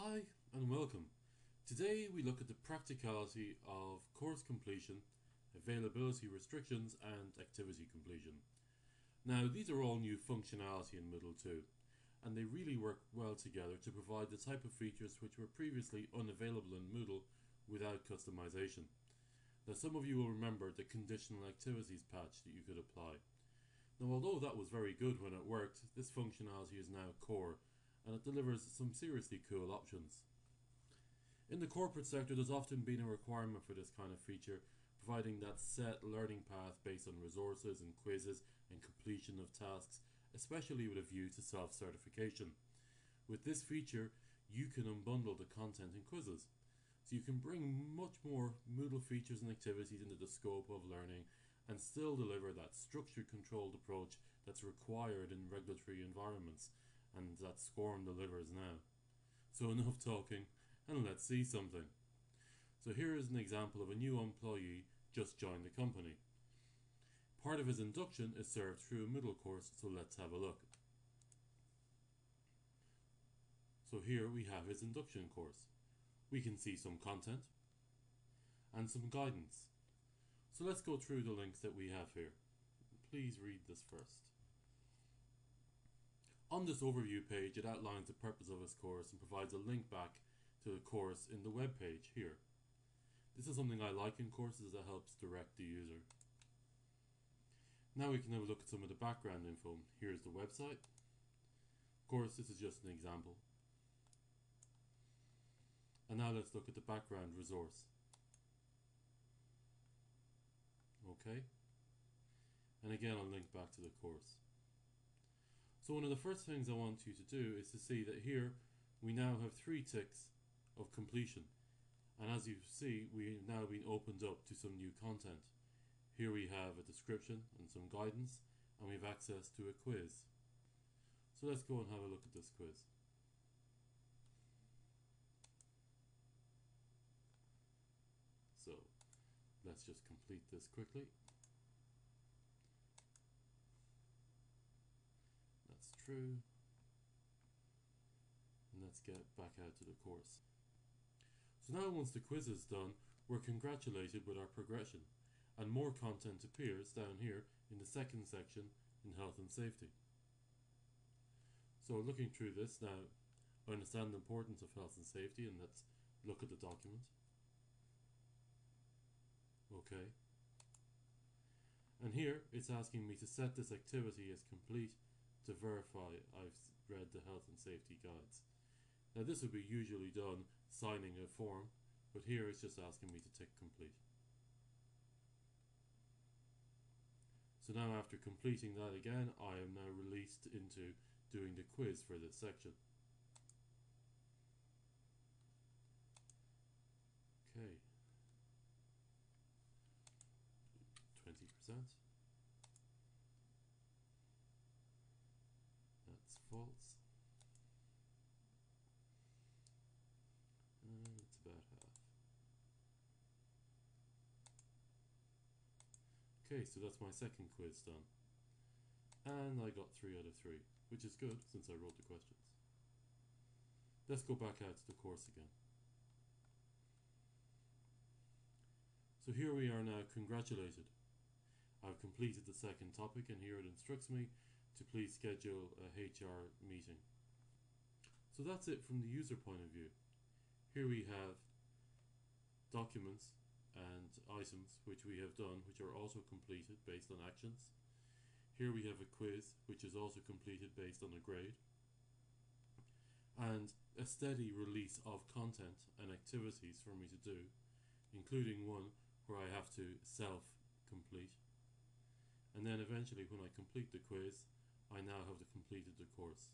Hi and welcome. Today we look at the practicality of course completion, availability restrictions and activity completion. Now these are all new functionality in Moodle 2 and they really work well together to provide the type of features which were previously unavailable in Moodle without customization. Now some of you will remember the conditional activities patch that you could apply. Now although that was very good when it worked, this functionality is now core and it delivers some seriously cool options. In the corporate sector there's often been a requirement for this kind of feature, providing that set learning path based on resources and quizzes and completion of tasks, especially with a view to self-certification. With this feature you can unbundle the content in quizzes, so you can bring much more Moodle features and activities into the scope of learning and still deliver that structured, controlled approach that's required in regulatory environments and that SCORM delivers now. So enough talking and let's see something. So here is an example of a new employee just joined the company. Part of his induction is served through a Moodle course, so let's have a look. So here we have his induction course. We can see some content and some guidance. So let's go through the links that we have here. Please read this first. On this overview page, it outlines the purpose of this course and provides a link back to the course in the web page here. This is something I like in courses, that helps direct the user. Now we can have a look at some of the background info. Here's the website. Of course, this is just an example. And now let's look at the background resource. Okay. And again, I'll link back to the course. So one of the first things I want you to do is to see that here we now have 3 ticks of completion, and as you see we have now been opened up to some new content. Here we have a description and some guidance, and we have access to a quiz. So let's go and have a look at this quiz. So let's just complete this quickly. That's true. And let's get back out to the course. So now once the quiz is done, we're congratulated with our progression, and more content appears down here in the second section in health and safety. So looking through this now, I understand the importance of health and safety, and let's look at the document. Okay. And here it's asking me to set this activity as complete to verify I've read the health and safety guides. Now this would be usually done signing a form, but here it's just asking me to tick complete. So now after completing that again, I am now released into doing the quiz for this section. Okay. 20%. That's false. And it's about half. Okay, so that's my second quiz done. And I got 3 out of 3, which is good since I wrote the questions. Let's go back out to the course again. So here we are now congratulated. I've completed the second topic, and here it instructs me to please schedule a HR meeting. So that's it from the user point of view. Here we have documents and items which we have done, which are also completed based on actions. Here we have a quiz which is also completed based on a grade, and a steady release of content and activities for me to do, including one where I have to self-complete. And then eventually when I complete the quiz, I now have completed the course.